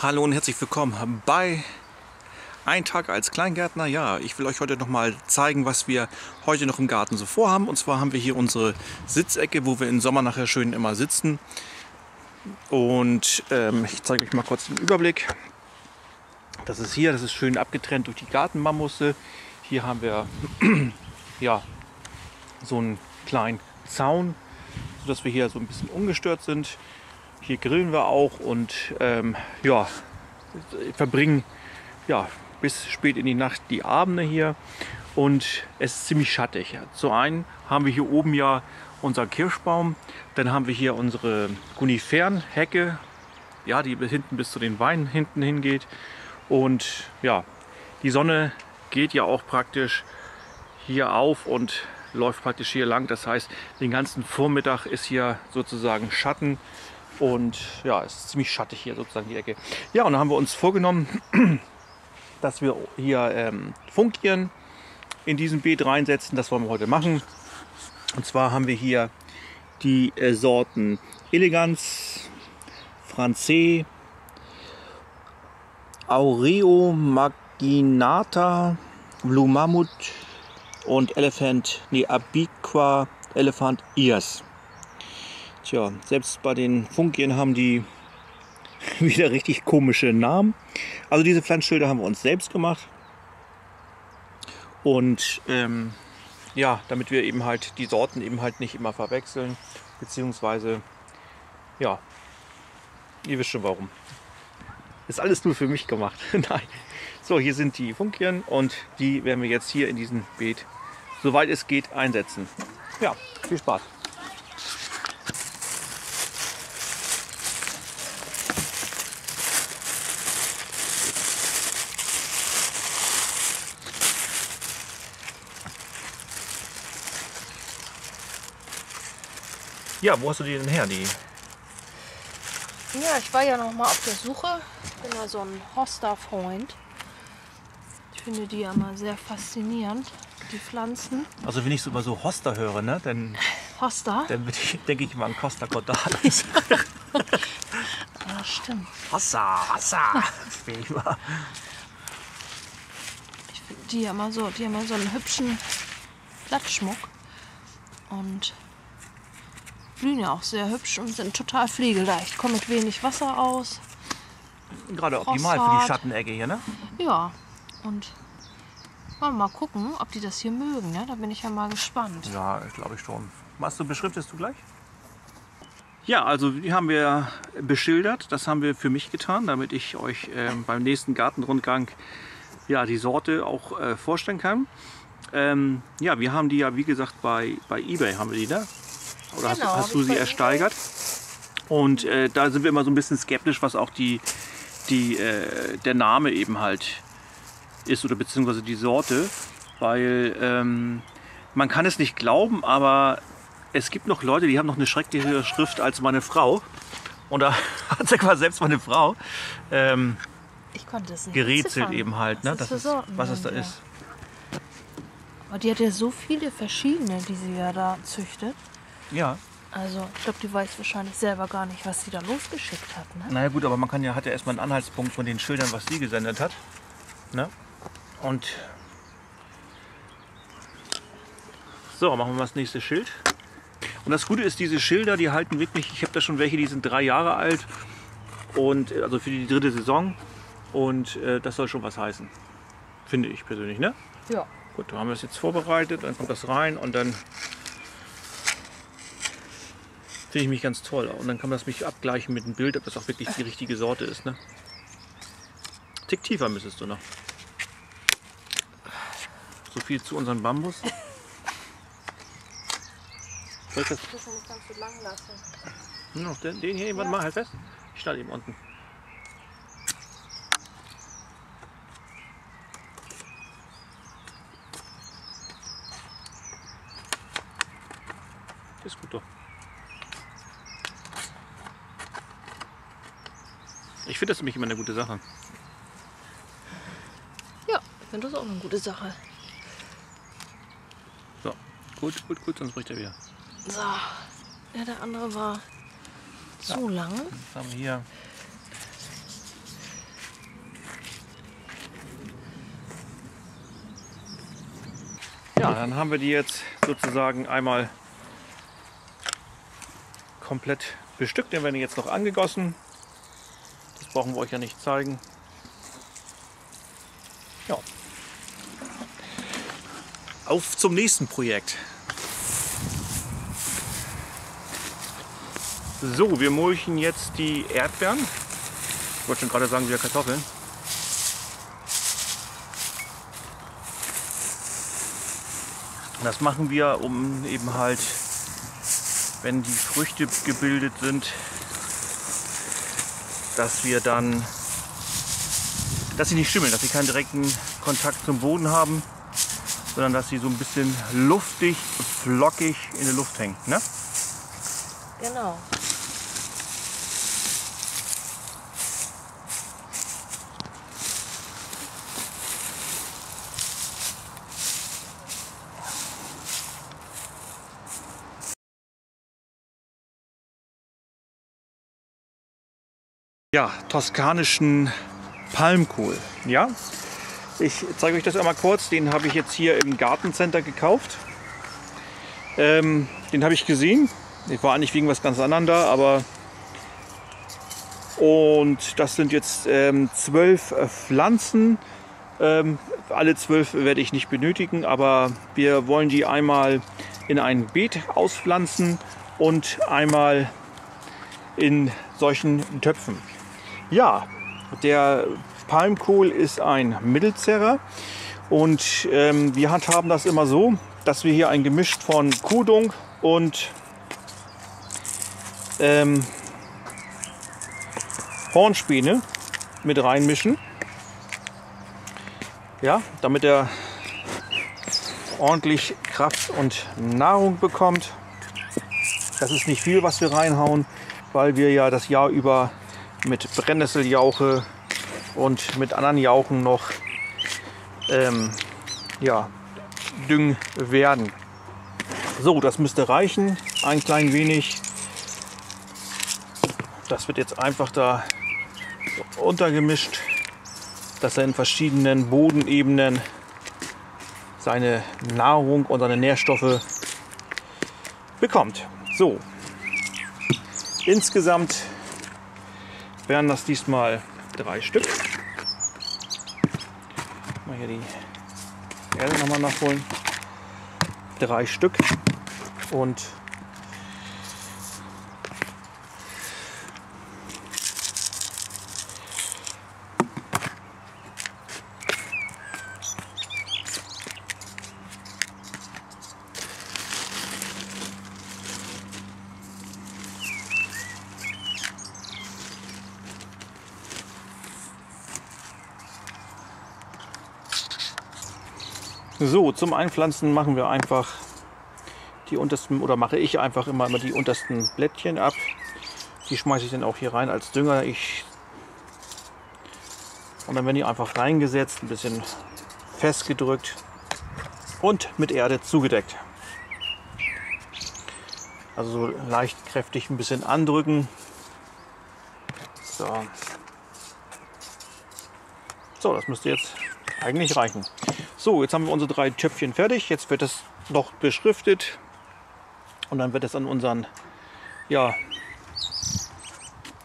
Hallo und herzlich willkommen bei Ein Tag als Kleingärtner. Ja, ich will euch heute noch mal zeigen, was wir heute noch im Garten so vorhaben. Und zwar haben wir hier unsere Sitzecke, wo wir im Sommer nachher schön immer sitzen. Und ich zeige euch mal kurz den Überblick. Das ist hier, das ist schön abgetrennt durch die Gartenbambusse. Hier haben wir ja, so einen kleinen Zaun, sodass wir hier so ein bisschen ungestört sind. Hier grillen wir auch und ja, verbringen ja, bis spät in die Nacht die Abende hier. Und es ist ziemlich schattig. Zum einen haben wir hier oben ja unseren Kirschbaum. Dann haben wir hier unsere Koniferenhecke, ja, die hinten bis zu den Weinen hinten hingeht. Und ja, die Sonne geht ja auch praktisch hier auf und läuft praktisch hier lang. Das heißt, den ganzen Vormittag ist hier sozusagen Schatten. Und ja, es ist ziemlich schattig hier sozusagen die Ecke. Ja, und dann haben wir uns vorgenommen, dass wir hier Funkien in diesem Beet reinsetzen. Das wollen wir heute machen. Und zwar haben wir hier die Sorten Elegans, Francais, Aureo Maginata, Blue Mammut und Abiqua Elephant Ears. Tja, selbst bei den Funkien haben die wieder richtig komische Namen. Also diese Pflanzschilder haben wir uns selbst gemacht. Und ja, damit wir eben halt die Sorten eben halt nicht immer verwechseln. Beziehungsweise, ja, ihr wisst schon warum. Ist alles nur für mich gemacht. Nein. So, hier sind die Funkien und die werden wir jetzt hier in diesem Beet, soweit es geht, einsetzen. Ja, viel Spaß. Ja, wo hast du die denn her? Die? Ja, ich war ja noch mal auf der Suche. Ich bin ja so ein Hosta-Freund. Ich finde die ja mal sehr faszinierend, die Pflanzen. Also wenn ich so über so Hosta höre, ne? Denn, Hosta? Dann denke ich immer an Hosta Cordata. Ja, stimmt. Hosta, Hosta. Ich finde die ja mal so, die haben ja so einen hübschen Blattschmuck. Und blühen ja auch sehr hübsch und sind total pflegeleicht. Kommen mit wenig Wasser aus. Gerade optimal für die Schattenecke hier, ne? Ja. Und wollen wir mal gucken, ob die das hier mögen, ne? Da bin ich ja mal gespannt. Ja, ich glaube schon. Beschriftest du gleich? Ja, also die haben wir beschildert. Das haben wir für mich getan, damit ich euch beim nächsten Gartenrundgang ja, die Sorte auch vorstellen kann. Ja, wir haben die ja, wie gesagt, bei eBay haben wir die, ne? Oder genau, hast du sie ersteigert? Und da sind wir immer so ein bisschen skeptisch, was auch der Name eben halt ist oder beziehungsweise die Sorte, weil man kann es nicht glauben, aber es gibt noch Leute, die haben noch eine schrecklichere Schrift als meine Frau. Und da hat selbst meine Frau ich konnte es nicht gerätselt eben halt, ne? Was es da ist. Aber die hat ja so viele verschiedene, die sie ja da züchtet. Ja. Also ich glaube, die weiß wahrscheinlich selber gar nicht, was sie da losgeschickt hat. Ne? Naja gut, aber man hat ja erstmal einen Anhaltspunkt von den Schildern, was sie gesendet hat. Ne? Und so, machen wir mal das nächste Schild. Und das Gute ist, diese Schilder, die halten wirklich, ich habe da schon welche, die sind 3 Jahre alt. Und also für die 3. Saison. Und das soll schon was heißen. Finde ich persönlich, ne? Ja. Gut, dann haben wir das jetzt vorbereitet, dann kommt das rein und dann finde ich mich ganz toll. Und dann kann man das mich abgleichen mit dem Bild, ob das auch wirklich die richtige Sorte ist. Ne? Tick tiefer müsstest du noch. So viel zu unserem Bambus. Soll ich das? Ich muss nicht ganz so lang lassen. Noch den hier, warte mal, halt fest. Ich schneide ihn unten. Ist gut doch. Ich finde das nämlich immer eine gute Sache. Ja, ich finde das auch eine gute Sache. So, gut, sonst bricht er wieder. So, ja, der andere war zu lang. Jetzt haben wir hier Ja, dann haben wir die jetzt sozusagen einmal komplett bestückt. Den werden jetzt noch angegossen. Das brauchen wir euch ja nicht zeigen. Ja. Auf zum nächsten Projekt. So, wir mulchen jetzt die Erdbeeren. Ich wollte schon gerade sagen, wieder Kartoffeln. Das machen wir, um eben halt, wenn die Früchte gebildet sind, dass wir dann, dass sie nicht schimmeln, dass sie keinen direkten Kontakt zum Boden haben, sondern dass sie so ein bisschen luftig, flockig in der Luft hängen, ne? Genau. Ja, toskanischen Palmkohl. Ja, ich zeige euch das einmal kurz. Den habe ich jetzt hier im Gartencenter gekauft. Den habe ich gesehen. Ich war eigentlich wegen was ganz anderem da, aber. Und das sind jetzt 12 Pflanzen. Alle 12 werde ich nicht benötigen, aber wir wollen die einmal in ein Beet auspflanzen und einmal in solchen Töpfen. Ja, der Palmkohl ist ein Mittelzerrer und wir handhaben das immer so, dass wir hier ein Gemisch von Kodung und Hornspäne mit reinmischen, ja, damit er ordentlich Kraft und Nahrung bekommt. Das ist nicht viel, was wir reinhauen, weil wir ja das Jahr über mit Brennnesseljauche und mit anderen Jauchen noch ja, düngen werden. So, das müsste reichen, ein klein wenig. Das wird jetzt einfach da untergemischt, dass er in verschiedenen Bodenebenen seine Nahrung und seine Nährstoffe bekommt. So, insgesamt wären das diesmal 3 Stück. Mal hier die Erde nochmal nachholen. 3 Stück. Und so, zum Einpflanzen machen wir einfach die untersten, oder mache ich einfach immer die untersten Blättchen ab. Die schmeiße ich dann auch hier rein als Dünger. Und dann werden die einfach reingesetzt, ein bisschen festgedrückt und mit Erde zugedeckt. Also leicht kräftig ein bisschen andrücken. So, das müsste jetzt eigentlich reichen. So, jetzt haben wir unsere 3 Töpfchen fertig. Jetzt wird das noch beschriftet und dann wird es an unseren, ja,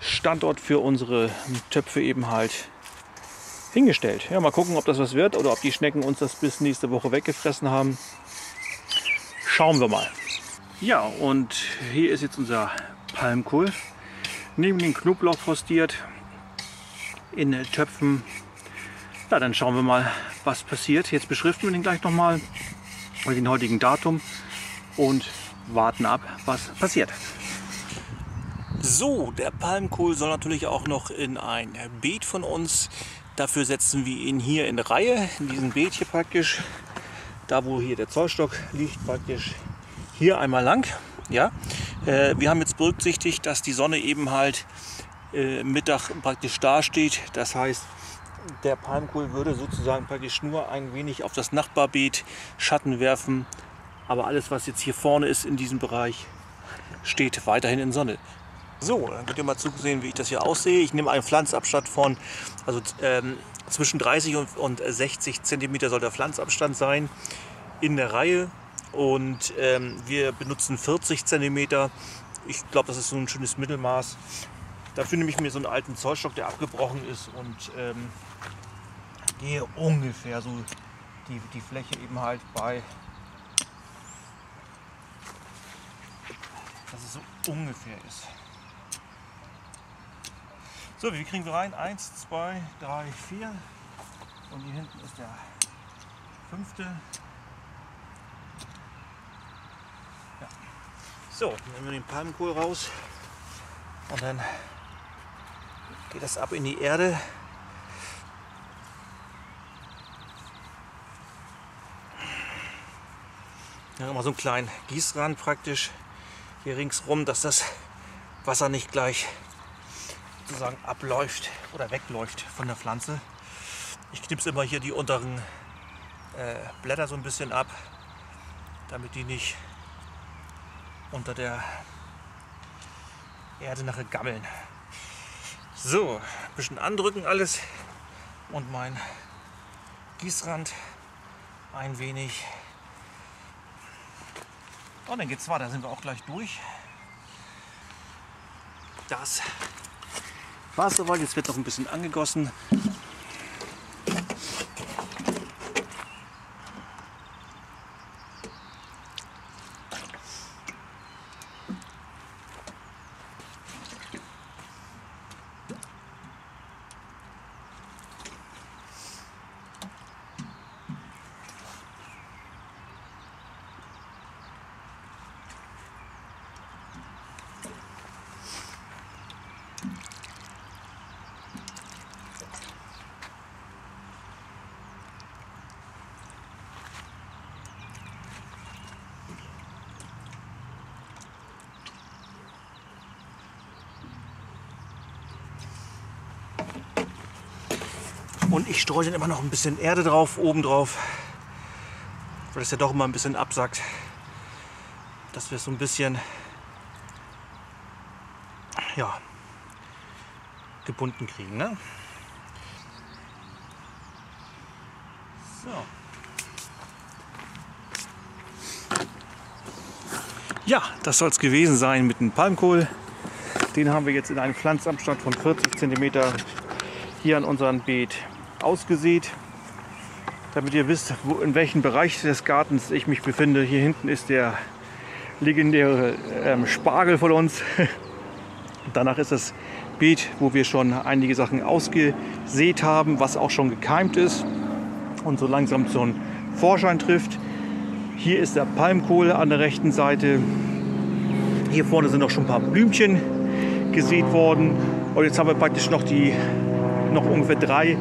Standort für unsere Töpfe eben halt hingestellt. Ja, mal gucken, ob das was wird oder ob die Schnecken uns das bis nächste Woche weggefressen haben. Schauen wir mal. Ja, und hier ist jetzt unser Palmkohl. Neben den Knoblauch frostiert in Töpfen. Ja, dann schauen wir mal, was passiert. Jetzt beschriften wir den gleich nochmal mit dem heutigen Datum und warten ab, was passiert. So, der Palmkohl soll natürlich auch noch in ein Beet von uns. Dafür setzen wir ihn hier in Reihe, in diesem Beet hier praktisch. Da, wo hier der Zollstock liegt, praktisch hier einmal lang. Ja, wir haben jetzt berücksichtigt, dass die Sonne eben halt Mittag praktisch da steht. Das heißt, der Palmkohl würde sozusagen praktisch nur ein wenig auf das Nachbarbeet Schatten werfen. Aber alles, was jetzt hier vorne ist in diesem Bereich, steht weiterhin in Sonne. So, dann könnt ihr mal zusehen, wie ich das hier aussehe. Ich nehme einen Pflanzabstand von, also zwischen 30 und 60 cm soll der Pflanzabstand sein. in der Reihe und wir benutzen 40 cm. Ich glaube, das ist so ein schönes Mittelmaß. Dafür nehme ich mir so einen alten Zollstock, der abgebrochen ist, und gehe ungefähr so die Fläche eben halt bei. Dass es so ungefähr ist. So, wie kriegen wir rein? 1, 2, 3, 4. Und hier hinten ist der 5. Ja. So, nehmen wir den Palmkohl raus. Und dann geht das ab in die Erde. Dann immer so einen kleinen Gießrand praktisch hier ringsrum, dass das Wasser nicht gleich sozusagen abläuft oder wegläuft von der Pflanze. Ich knipse immer hier die unteren Blätter so ein bisschen ab, damit die nicht unter der Erde nachher gammeln. So, ein bisschen andrücken alles und mein Gießrand ein wenig. Und dann geht's weiter, da sind wir auch gleich durch. Das war's soweit, jetzt wird noch ein bisschen angegossen. Und ich streue dann immer noch ein bisschen Erde drauf, oben drauf, weil das ja doch immer ein bisschen absackt, dass wir so ein bisschen, ja, gebunden kriegen, ne? So. Ja, das soll es gewesen sein mit dem Palmkohl. Den haben wir jetzt in einem Pflanzabstand von 40 cm hier an unserem Beet ausgesät, damit ihr wisst, in welchem Bereich des Gartens ich mich befinde. Hier hinten ist der legendäre Spargel von uns. Danach ist das Beet, wo wir schon einige Sachen ausgesät haben, was auch schon gekeimt ist und so langsam zum Vorschein trifft. Hier ist der Palmkohl an der rechten Seite. Hier vorne sind noch schon ein paar Blümchen gesät worden. Und jetzt haben wir praktisch noch ungefähr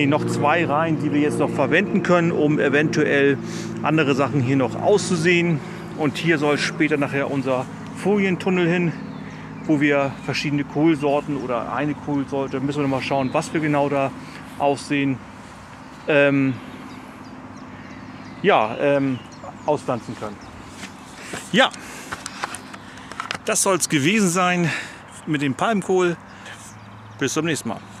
noch zwei Reihen, die wir jetzt noch verwenden können, um eventuell andere Sachen hier noch auszusehen. Und hier soll später nachher unser Folientunnel hin, wo wir verschiedene Kohlsorten oder eine Kohlsorte, müssen wir noch mal schauen, was wir genau da aussehen, auspflanzen können. Ja, das soll es gewesen sein mit dem Palmkohl. Bis zum nächsten Mal.